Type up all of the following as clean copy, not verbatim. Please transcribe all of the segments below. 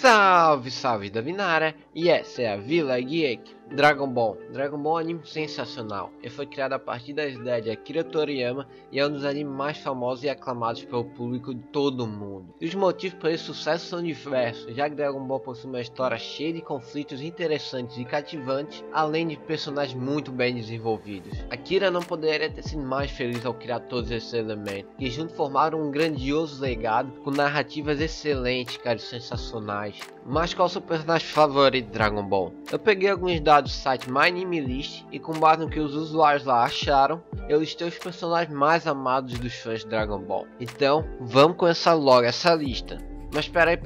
Salve, salve da Binara, e essa é a Vila Geek. Dragon Ball é um anime sensacional. Ele foi criado a partir das ideias de Akira Toriyama e é um dos animes mais famosos e aclamados pelo público de todo o mundo. E os motivos para esse sucesso são diversos, já que Dragon Ball possui uma história cheia de conflitos interessantes e cativantes, além de personagens muito bem desenvolvidos. Akira não poderia ter sido mais feliz ao criar todos esses elementos, que juntos formaram um grandioso legado com narrativas excelentes, cara, sensacionais. Mas qual é o seu personagem favorito de Dragon Ball? Eu peguei alguns dados do site MyAnimeList e, com base no que os usuários lá acharam, eu listei os personagens mais amados dos fãs de Dragon Ball. Então vamos começar logo essa lista. Mas peraí,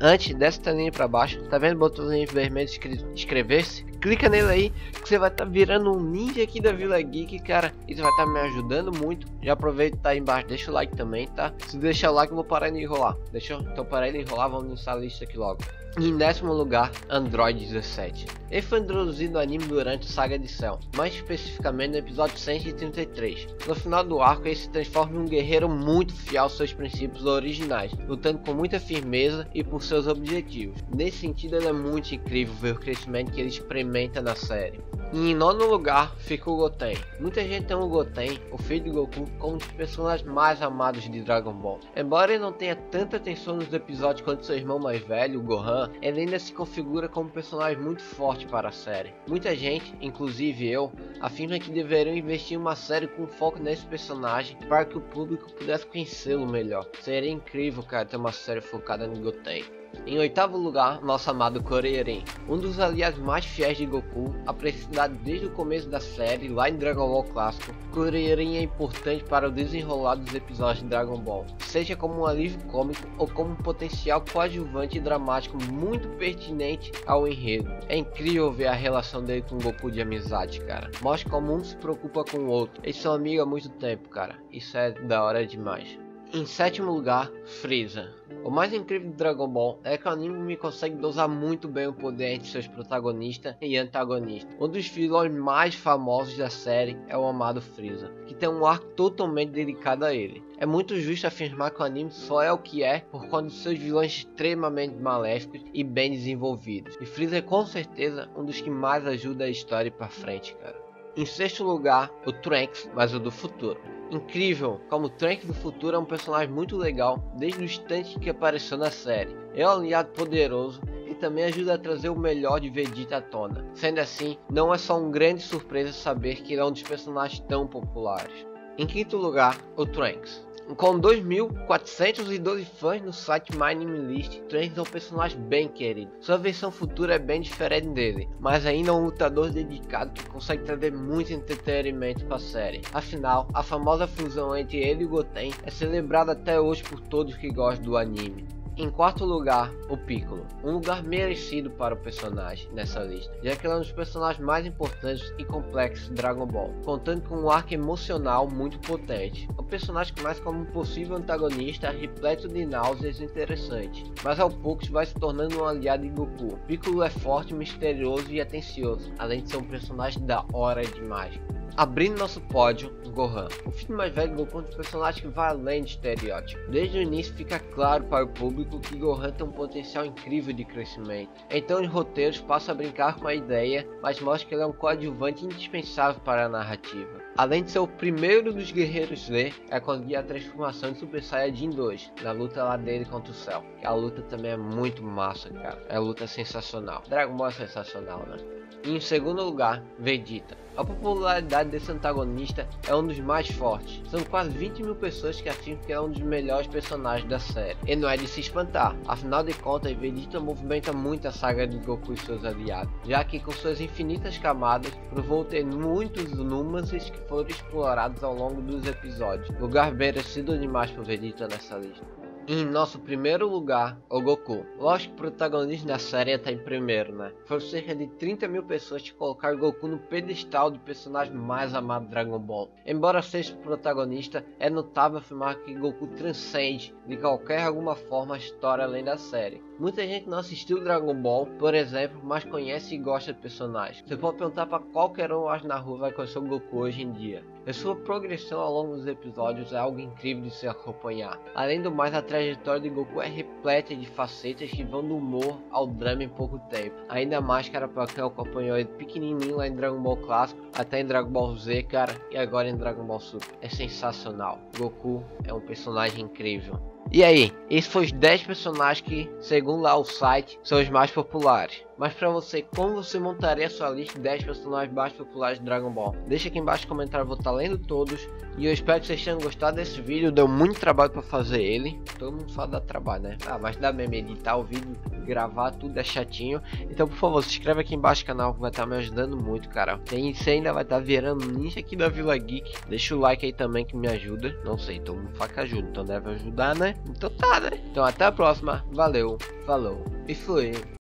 antes dessa telinha pra baixo, tá vendo o botãozinho vermelho de inscrever-se? Clica nele aí, que você vai estar virando um ninja aqui da Vila Geek, cara. Isso vai estar me ajudando muito. Já aproveita que tá aí embaixo, deixa o like também, tá? Se deixar o like, eu vou parar de enrolar. Então parar de enrolar, vamos lançar a lista aqui logo. Em décimo lugar, Android 17. Ele foi introduzido no anime durante a saga de Cell, mais especificamente no episódio 133. No final do arco, ele se transforma em um guerreiro muito fiel aos seus princípios originais, lutando com muita firmeza e por seus objetivos. Nesse sentido, ele é muito incrível ver o crescimento que ele experimenta na série. E em nono lugar fica o Goten. Muita gente tem o Goten, o filho de Goku, como um dos personagens mais amados de Dragon Ball. Embora ele não tenha tanta atenção nos episódios quanto seu irmão mais velho, o Gohan, ele ainda se configura como um personagem muito forte para a série. Muita gente, inclusive eu, afirma que deveriam investir em uma série com foco nesse personagem para que o público pudesse conhecê-lo melhor. Seria incrível, cara, ter uma série focada no Goten. Em oitavo lugar, nosso amado Kuririn, um dos aliados mais fiéis de Goku, apreciado desde o começo da série lá em Dragon Ball Clássico. Kuririn é importante para o desenrolar dos episódios de Dragon Ball, seja como um alívio cômico ou como um potencial coadjuvante e dramático muito pertinente ao enredo. É incrível ver a relação dele com Goku de amizade, cara. Mostra como um se preocupa com o outro. Eles são amigos há muito tempo, cara. Isso é da hora demais. Em sétimo lugar, Freeza. O mais incrível de Dragon Ball é que o anime consegue dosar muito bem o poder entre seus protagonistas e antagonistas. Um dos vilões mais famosos da série é o amado Freeza, que tem um arco totalmente dedicado a ele. É muito justo afirmar que o anime só é o que é por conta de seus vilões extremamente maléficos e bem desenvolvidos. E Freeza é com certeza um dos que mais ajuda a história para frente, cara. Em sexto lugar, o Trunks, mas o do futuro. Incrível como o Trunks do futuro é um personagem muito legal desde o instante que apareceu na série. É um aliado poderoso e também ajuda a trazer o melhor de Vegeta à tona. Sendo assim, não é só uma grande surpresa saber que ele é um dos personagens tão populares. Em quinto lugar, o Trunks. Com 2.412 fãs no site MyAnimeList, Trunks é um personagem bem querido. Sua versão futura é bem diferente dele, mas ainda é um lutador dedicado que consegue trazer muito entretenimento para a série. Afinal, a famosa fusão entre ele e Goten é celebrada até hoje por todos que gostam do anime. Em quarto lugar, o Piccolo, um lugar merecido para o personagem nessa lista, já que ele é um dos personagens mais importantes e complexos de Dragon Ball, contando com um arco emocional muito potente. O personagem começa como um possível antagonista repleto de náuseas interessantes, mas ao pouco vai se tornando um aliado de Goku. Piccolo é forte, misterioso e atencioso, além de ser um personagem da hora demais. Abrindo nosso pódio, Gohan. O filho mais velho Goku é um personagem que vai além de estereótipo. Desde o início fica claro para o público que Gohan tem um potencial incrível de crescimento. Então os roteiros passam a brincar com a ideia, mas mostra que ele é um coadjuvante indispensável para a narrativa. Além de ser o primeiro dos guerreiros Z a conseguir a transformação de Super Saiyajin 2, na luta lá dele contra o Cell. A luta também é muito massa, cara. É uma luta sensacional. Dragon Ball é sensacional, né? E em segundo lugar, Vegeta. A popularidade desse antagonista é um dos mais fortes. São quase 20 mil pessoas que afirmam que é um dos melhores personagens da série. E não é de se espantar, afinal de contas, Vegeta movimenta muito a saga de Goku e seus aliados, já que com suas infinitas camadas, provou ter muitos nuances que foram explorados ao longo dos episódios. Lugar merecido demais para Vegeta nessa lista. Em nosso primeiro lugar, o Goku. Lógico que o protagonista da série está em primeiro, né? Foram cerca de 30 mil pessoas que colocaram Goku no pedestal do personagem mais amado de Dragon Ball. Embora seja o protagonista, é notável afirmar que Goku transcende de alguma forma a história além da série. Muita gente não assistiu Dragon Ball, por exemplo, mas conhece e gosta do personagem. Você pode perguntar para qualquer um na rua vai conhecer o Goku hoje em dia. A sua progressão ao longo dos episódios é algo incrível de se acompanhar. Além do mais, a trajetória de Goku é repleta de facetas que vão do humor ao drama em pouco tempo. Ainda mais, cara, pra quem acompanhou ele pequenininho lá em Dragon Ball Clássico, até em Dragon Ball Z, cara, e agora em Dragon Ball Super. É sensacional. Goku é um personagem incrível. E aí, esses foram os 10 personagens que, segundo lá o site, são os mais populares. Mas pra você, como você montaria a sua lista de 10 personagens mais populares de Dragon Ball? Deixa aqui embaixo no comentário, eu vou estar lendo todos. E eu espero que vocês tenham gostado desse vídeo, deu muito trabalho pra fazer ele. Todo mundo só dá trabalho, né? Ah, mas dá mesmo, editar o vídeo, gravar, tudo é chatinho. Então, por favor, se inscreve aqui embaixo no canal, que vai estar me ajudando muito, cara. E você ainda vai estar virando ninja aqui da Vila Geek. Deixa o like aí também que me ajuda. Não sei, todo mundo fala que ajuda, então deve ajudar, né? Então tá, né? Então até a próxima, valeu, falou e fui.